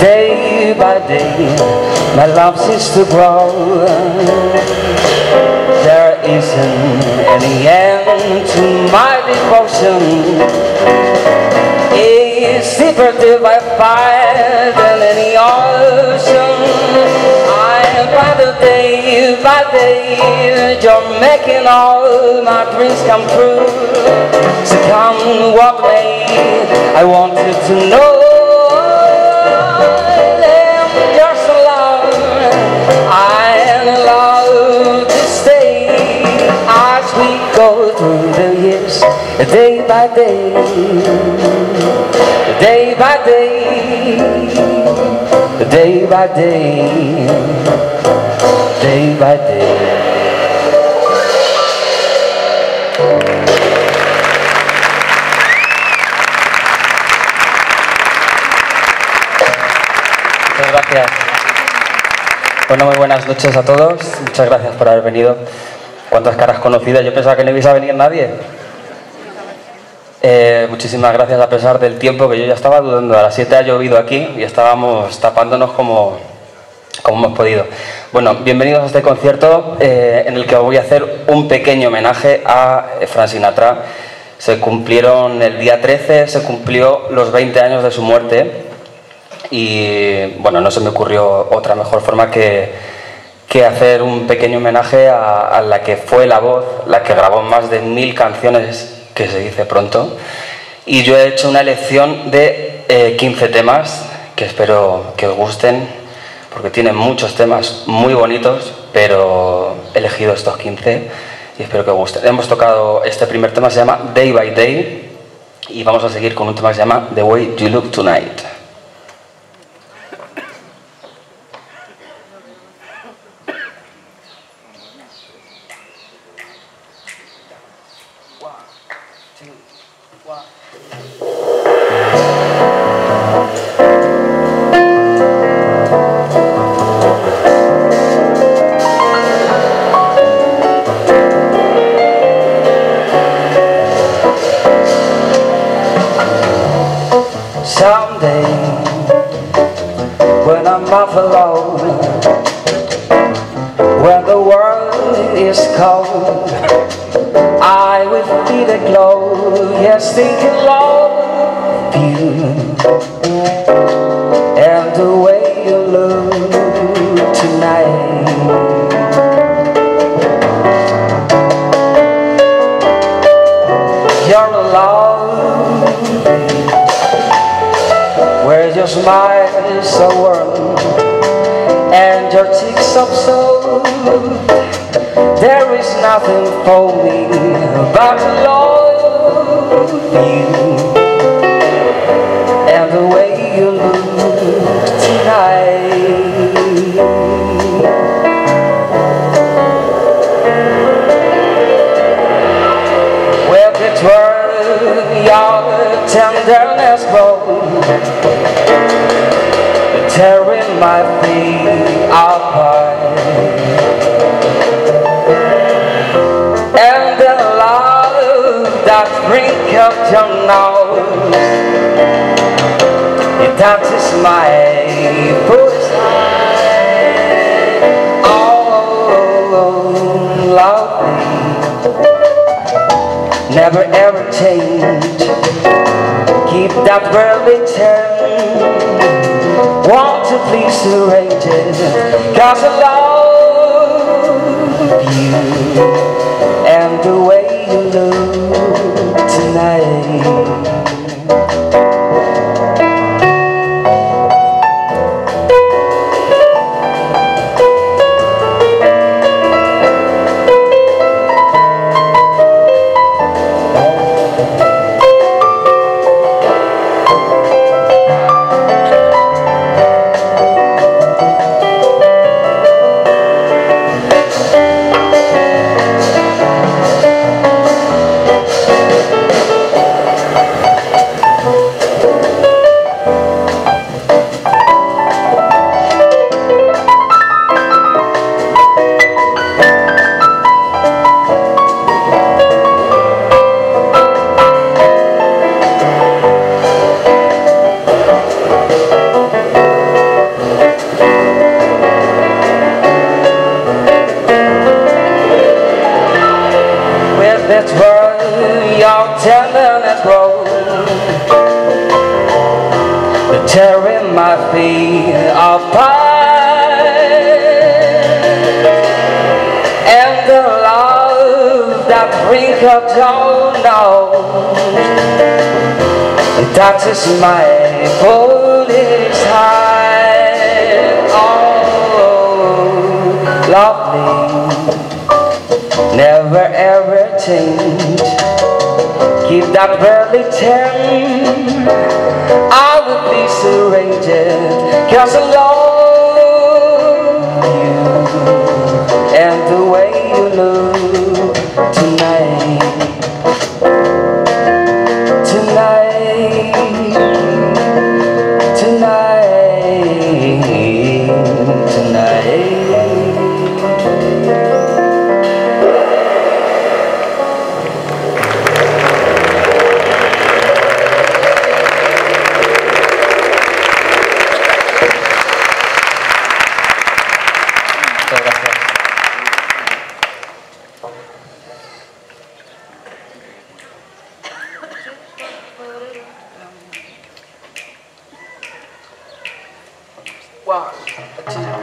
Day by day, my love seems to grow. There isn't any end to my devotion. It's deeper till I find than any ocean. By the day, by day, you're making all my dreams come true. So come what may, I want you to know I'm just in love. I'm in love to stay as we go through the years, day by day, day by day, day by day, day by day. Muchas gracias. Bueno, muy buenas noches a todos. Muchas gracias por haber venido. Cuántas caras conocidas. Yo pensaba que no iba a venir nadie. Muchísimas gracias a pesar del tiempo, que yo ya estaba dudando. A las 7 ha llovido aquí y estábamos tapándonos como hemos podido. Bueno, bienvenidos a este concierto en el que voy a hacer un pequeño homenaje a Frank Sinatra. Se cumplieron el día 13, se cumplió los 20 años de su muerte y bueno, no se me ocurrió otra mejor forma que hacer un pequeño homenaje a la que fue la voz, la que grabó más de 1000 canciones, que se dice pronto, y yo he hecho una elección de 15 temas que espero que os gusten, porque tienen muchos temas muy bonitos, pero he elegido estos 15 y espero que os gusten. Hemos tocado este primer tema, se llama Day by Day, y vamos a seguir con un tema que se llama The Way You Look Tonight. Someday, when I'm off alone, when the world is cold, I will feel the glow, yes, thinking love you, and the way you look tonight. You're alone, where your smile is so warm and your cheeks so soft. There is nothing for me but to love you and the way you look tonight. Where the twirl your tenderness grows, tearing my feet apart, and the love that wrinkles your nose, it touches my foot. Oh, love, never ever change. Keep that world eternal. Want to please arrange it, 'cause I love you and the way you look tonight. tearing my feet apart, and the love that brings her down now touches my foolish heart. Oh, lovely, never ever change. Give that burly turn, I would be surrendered, cause I love you and the way you look tonight. Tonight, tonight, wow.